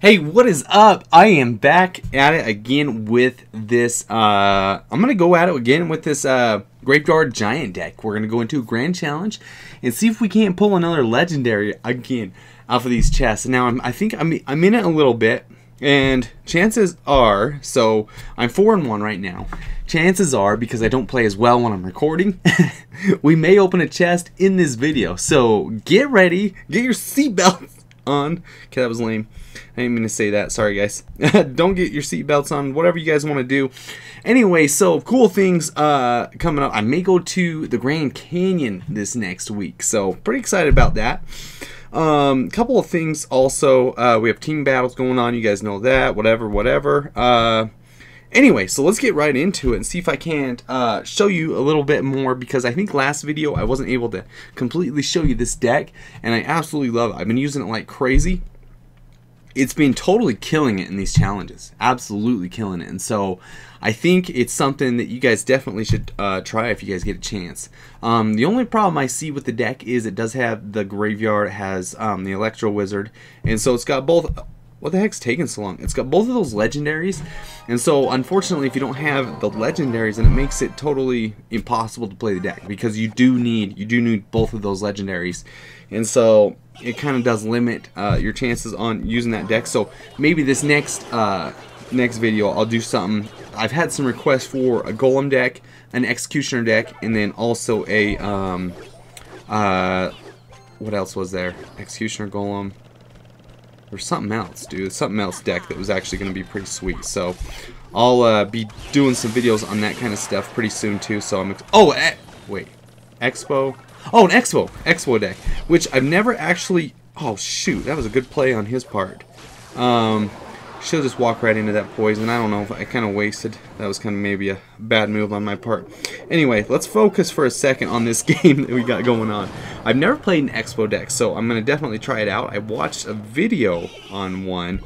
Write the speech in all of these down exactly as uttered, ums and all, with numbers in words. Hey, what is up? I am back at it again with this, uh, I'm gonna go at it again with this uh, Graveyard Giant deck. We're gonna go into a grand challenge and see if we can't pull another legendary again off of these chests. Now, I'm, I think I'm, I'm in it a little bit, and chances are, so I'm four and one right now. Chances are, because I don't play as well when I'm recording, we may open a chest in this video. So get ready, get your seatbelts on. Okay, that was lame. I didn't mean to say that. Sorry, guys. Don't get your seatbelts on. Whatever you guys want to do. Anyway, so cool things uh, coming up. I may go to the Grand Canyon this next week, so pretty excited about that. Um, couple of things also. Uh, we have team battles going on. You guys know that. Whatever, whatever. Uh, anyway, so let's get right into it and see if I can't uh, show you a little bit more, because I think last video I wasn't able to completely show you this deck, and I absolutely love it. I've been using it like crazy. It's been totally killing it in these challenges, absolutely killing it. And so I think it's something that you guys definitely should uh, try if you guys get a chance. Um, the only problem I see with the deck is it does have the Graveyard, it has um, the Electro Wizard, and so it's got both. What the heck's taking so long? It's got both of those legendaries, and so unfortunately if you don't have the legendaries, then it makes it totally impossible to play the deck, because you do need you do need both of those legendaries, and so it kind of does limit uh, your chances on using that deck. So maybe this next uh, next video I'll do something. I've had some requests for a Golem deck, an Executioner deck, and then also a um, uh, what else was there? Executioner, Golem. There's something else, dude. Something else deck that was actually going to be pretty sweet. So I'll uh, be doing some videos on that kind of stuff pretty soon too. So I'm ex oh eh, wait, Expo. Oh, an Expo, Expo deck, which I've never actually. Oh shoot, that was a good play on his part. Um, she'll just walk right into that poison. I don't know if I kind of wasted. That was kind of maybe a bad move on my part. Anyway, let's focus for a second on this game that we got going on. I've never played an Expo deck, so I'm going to definitely try it out. I watched a video on one,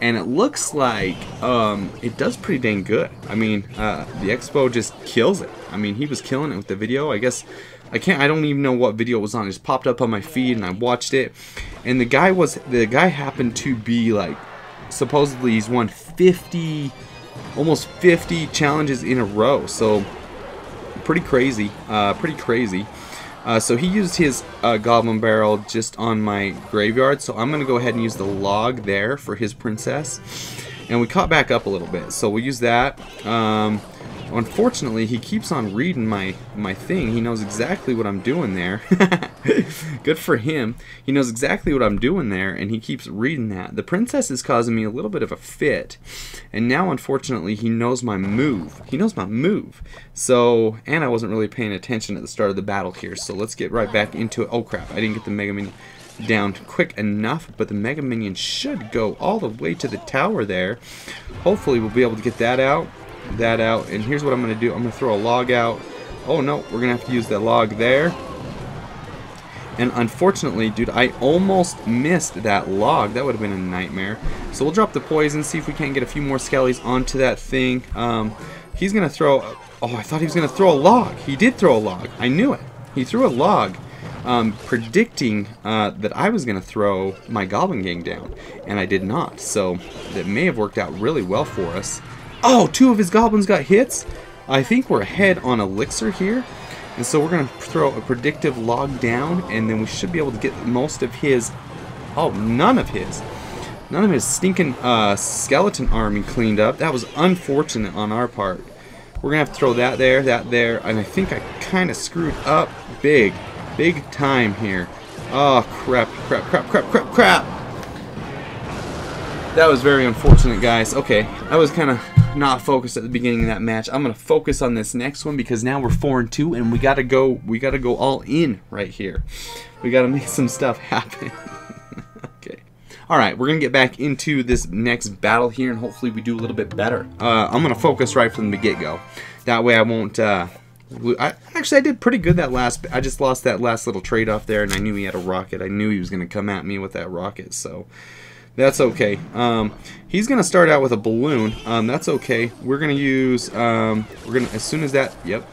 and it looks like um, it does pretty dang good. I mean, uh, the Expo just kills it. I mean, he was killing it with the video. I guess, I can't, I don't even know what video it was on. It just popped up on my feed, and I watched it. And the guy was, the guy happened to be like, supposedly he's won fifty, almost fifty challenges in a row. So, pretty crazy, uh, pretty crazy. Uh, so he used his uh, Goblin Barrel just on my Graveyard, so I'm going to go ahead and use the log there for his Princess. And we caught back up a little bit, so we'll use that. Um, unfortunately, he keeps on reading my, my thing. He knows exactly what I'm doing there. Good for him. He knows exactly what I'm doing there, and he keeps reading that. The Princess is causing me a little bit of a fit, and now, unfortunately, he knows my move. He knows my move. So, and I wasn't really paying attention at the start of the battle here, so let's get right back into it. Oh, crap. I didn't get the Mega Minion down quick enough, but the Mega Minion should go all the way to the tower there. Hopefully, we'll be able to get that out, that out, and here's what I'm going to do. I'm going to throw a log out. Oh, no. We're going to have to use that log there. And unfortunately, dude, I almost missed that log. That would have been a nightmare. So we'll drop the poison, see if we can't get a few more skellies onto that thing. Um, he's going to throw... Oh, I thought he was going to throw a log. He did throw a log. I knew it. He threw a log, um, predicting uh, that I was going to throw my Goblin Gang down. And I did not. So that may have worked out really well for us. Oh, two of his goblins got hits. I think we're ahead on Elixir here. And so we're going to throw a predictive log down, and then we should be able to get most of his, oh, none of his, none of his stinking uh, Skeleton Army cleaned up. That was unfortunate on our part. We're going to have to throw that there, that there, and I think I kind of screwed up big, big time here. Oh, crap, crap, crap, crap, crap, crap. That was very unfortunate, guys. Okay, I was kind of not focused at the beginning of that match. I'm gonna focus on this next one, because now we're four and two, and we gotta go. We gotta go all in right here. We gotta make some stuff happen. Okay. All right, we're gonna get back into this next battle here, and hopefully we do a little bit better. Uh, I'm gonna focus right from the get-go. That way I won't. Uh, I, actually, I did pretty good that last. I just lost that last little trade off there, and I knew he had a rocket. I knew he was gonna come at me with that rocket. So. That's okay. Um, he's gonna start out with a balloon. Um, that's okay. We're gonna use. Um, we're gonna as soon as that. Yep.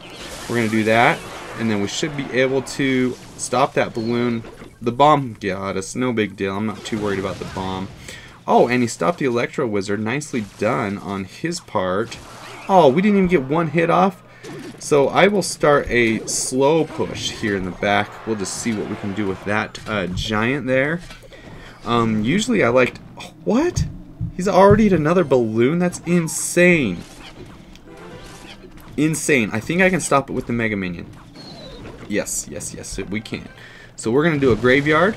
We're gonna do that, and then we should be able to stop that balloon. The bomb got us. No big deal. I'm not too worried about the bomb. Oh, and he stopped the Electro Wizard. Nicely done on his part. Oh, we didn't even get one hit off. So I will start a slow push here in the back. We'll just see what we can do with that uh, giant there. Um, usually I like... Oh, what? He's already at another balloon? That's insane. Insane. I think I can stop it with the Mega Minion. Yes, yes, yes, we can. So we're going to do a Graveyard.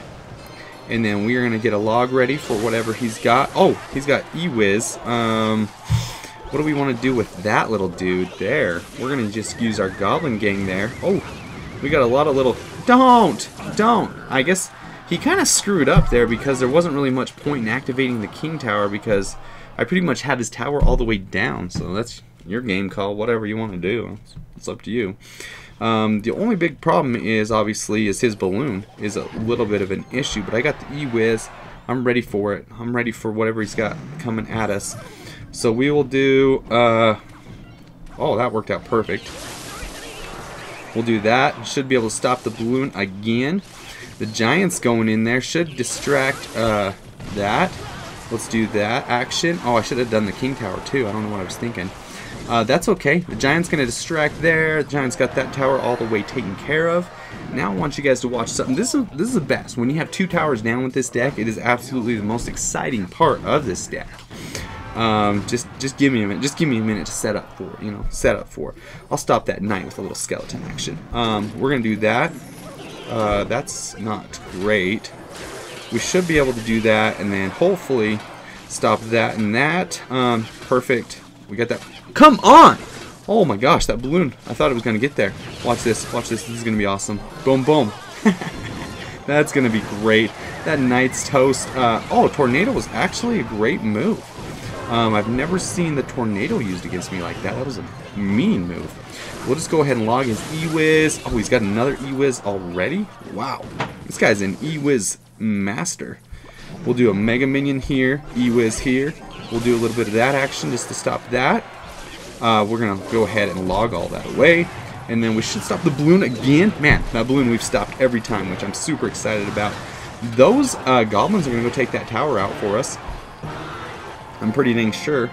And then we're going to get a log ready for whatever he's got. Oh, he's got E-Wiz. Um, what do we want to do with that little dude there? We're going to just use our Goblin Gang there. Oh, we got a lot of little... Don't! Don't! I guess he kind of screwed up there because there wasn't really much point in activating the King Tower because I pretty much had his tower all the way down. So that's your game call, whatever you want to do. It's up to you. Um, the only big problem is, obviously, is his balloon is a little bit of an issue, but I got the E-Wiz. I'm ready for it. I'm ready for whatever he's got coming at us. So we will do, uh, oh, that worked out perfect. We'll do that. Should be able to stop the balloon again. The Giant's going in there. Should distract, uh, that. Let's do that action. Oh, I should have done the King Tower, too. I don't know what I was thinking. Uh, that's okay. The Giant's going to distract there. The Giant's got that tower all the way taken care of. Now I want you guys to watch something. This is this is the best. When you have two towers down with this deck, it is absolutely the most exciting part of this deck. Um, just just give me a minute. Just give me a minute to set up for it, you know, set up for it. I'll stop that knight with a little skeleton action. Um, we're going to do that. Uh, that's not great. We should be able to do that and then hopefully stop that and that. Um, perfect. We got that. Come on! Oh my gosh, that balloon. I thought it was going to get there. Watch this. Watch this. This is going to be awesome. Boom, boom. That's going to be great. That Knight's Toast. Uh, oh, Tornado was actually a great move. Um, I've never seen the Tornado used against me like that. That was a mean move. We'll just go ahead and log his E-Wiz. Oh, he's got another E-Wiz already? Wow. This guy's an E-Wiz master. We'll do a Mega Minion here. E-Wiz here. We'll do a little bit of that action just to stop that. Uh, we're going to go ahead and log all that away. And then we should stop the balloon again. Man, that balloon we've stopped every time, which I'm super excited about. Those uh, goblins are going to go take that tower out for us. I'm pretty dang sure.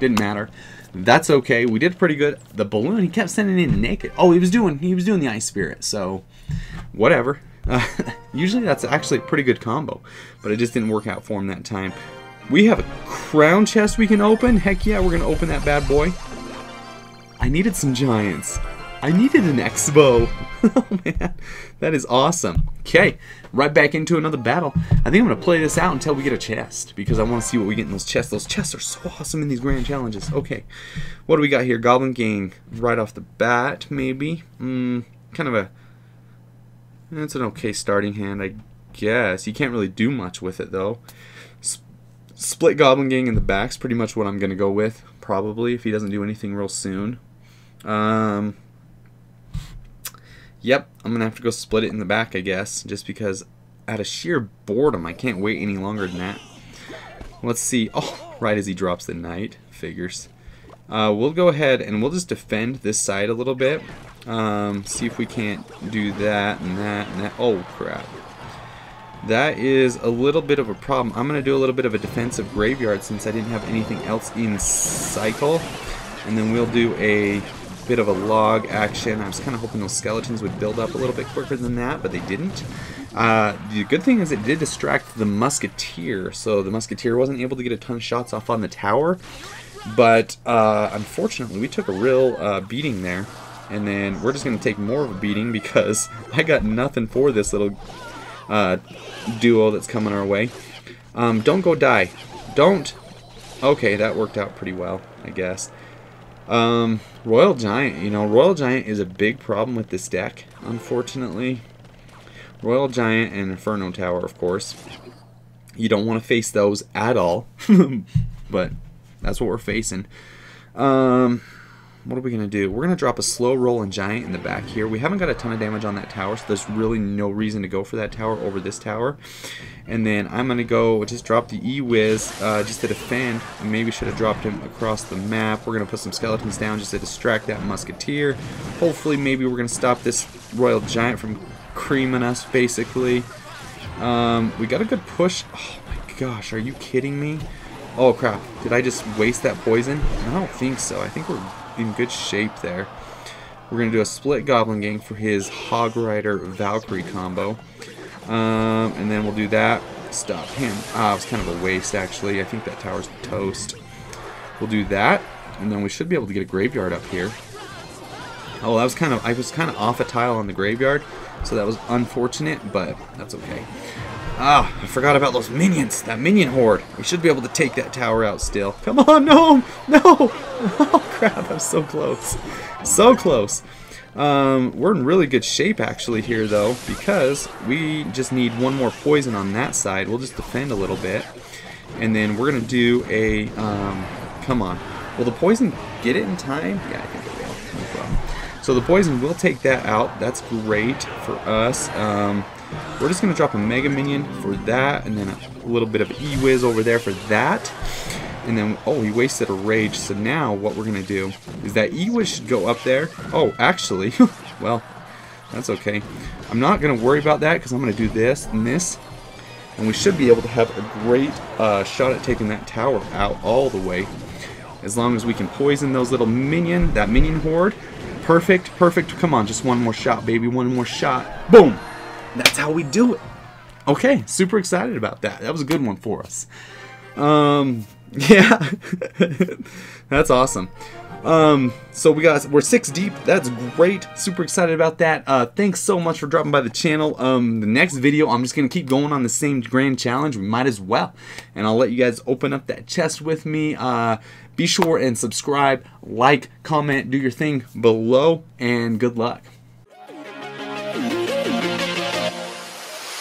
Didn't matter. That's okay. We did pretty good. The balloon, he kept sending in naked. Oh, he was doing he was doing the Ice Spirit, so whatever. Uh, usually that's actually a pretty good combo, but it just didn't work out for him that time. We have a crown chest we can open. Heck yeah, we're going to open that bad boy. I needed some giants. I needed an Expo. Oh man, that is awesome. Okay, right back into another battle. I think I'm gonna play this out until we get a chest because I wanna see what we get in those chests. Those chests are so awesome in these grand challenges. Okay, what do we got here? Goblin Gang right off the bat, maybe. Mm, kind of a, it's an okay starting hand, I guess. You can't really do much with it though. Sp split Goblin Gang in the back's pretty much what I'm gonna go with, probably, if he doesn't do anything real soon. Um, yep, I'm going to have to go split it in the back, I guess, just because out of sheer boredom, I can't wait any longer than that. Let's see. Oh, right as he drops the knight. Figures. Uh, we'll go ahead and we'll just defend this side a little bit. Um, see if we can't do that and that and that. Oh, crap. That is a little bit of a problem. I'm going to do a little bit of a defensive graveyard since I didn't have anything else in cycle. And then we'll do a bit of a log action. I was kind of hoping those skeletons would build up a little bit quicker than that, but they didn't. Uh, the good thing is it did distract the musketeer, so the musketeer wasn't able to get a ton of shots off on the tower. But uh, unfortunately, we took a real uh, beating there. And then we're just going to take more of a beating because I got nothing for this little uh, duo that's coming our way. Um, don't go die. Don't. Okay, that worked out pretty well, I guess. Um, Royal Giant, you know, Royal Giant is a big problem with this deck, unfortunately. Royal Giant and Inferno Tower, of course. You don't want to face those at all, but that's what we're facing. Um, what are we going to do? We're going to drop a slow rolling Giant in the back here. We haven't got a ton of damage on that tower, so there's really no reason to go for that tower over this tower. And then I'm going to go just drop the E-Wiz uh, just to defend. Maybe should have dropped him across the map. We're going to put some skeletons down just to distract that musketeer. Hopefully maybe we're going to stop this Royal Giant from creaming us, basically. Um, we got a good push. Oh my gosh, are you kidding me? Oh crap, did I just waste that poison? I don't think so. I think we're in good shape there. We're going to do a split Goblin Gang for his Hog Rider Valkyrie combo. Um, and then we'll do that. Stop him. Ah, it was kind of a waste actually. I think that tower's toast. We'll do that. And then we should be able to get a Graveyard up here. Oh, that was kind of, I was kind of off a tile on the Graveyard, so that was unfortunate, but that's okay. Ah, I forgot about those minions, that Minion Horde. We should be able to take that tower out still. Come on, no, no. Oh, crap, I'm so close. So close. Um, we're in really good shape, actually, here, though, because we just need one more poison on that side. We'll just defend a little bit, and then we're going to do a, um, come on. Will the poison get it in time? Yeah, I think it will. No problem. So the poison will take that out. That's great for us. Um... We're just going to drop a Mega Minion for that, and then a little bit of E-Wiz over there for that. And then, oh, he wasted a Rage, so now what we're going to do is that E-Wiz should go up there. Oh, actually, well, that's okay. I'm not going to worry about that because I'm going to do this and this. And we should be able to have a great uh, shot at taking that tower out all the way. As long as we can poison those little minion, that Minion Horde. Perfect, perfect. Come on, just one more shot, baby. One more shot. Boom! That's how we do it. Okay, super excited about that. That was a good one for us. Um, yeah, that's awesome. Um, so we got we're six deep. That's great. Super excited about that. Uh, thanks so much for dropping by the channel. Um, the next video, I'm just gonna keep going on the same grand challenge. We might as well, and I'll let you guys open up that chest with me. Uh, be sure and subscribe, like, comment, do your thing below, and good luck.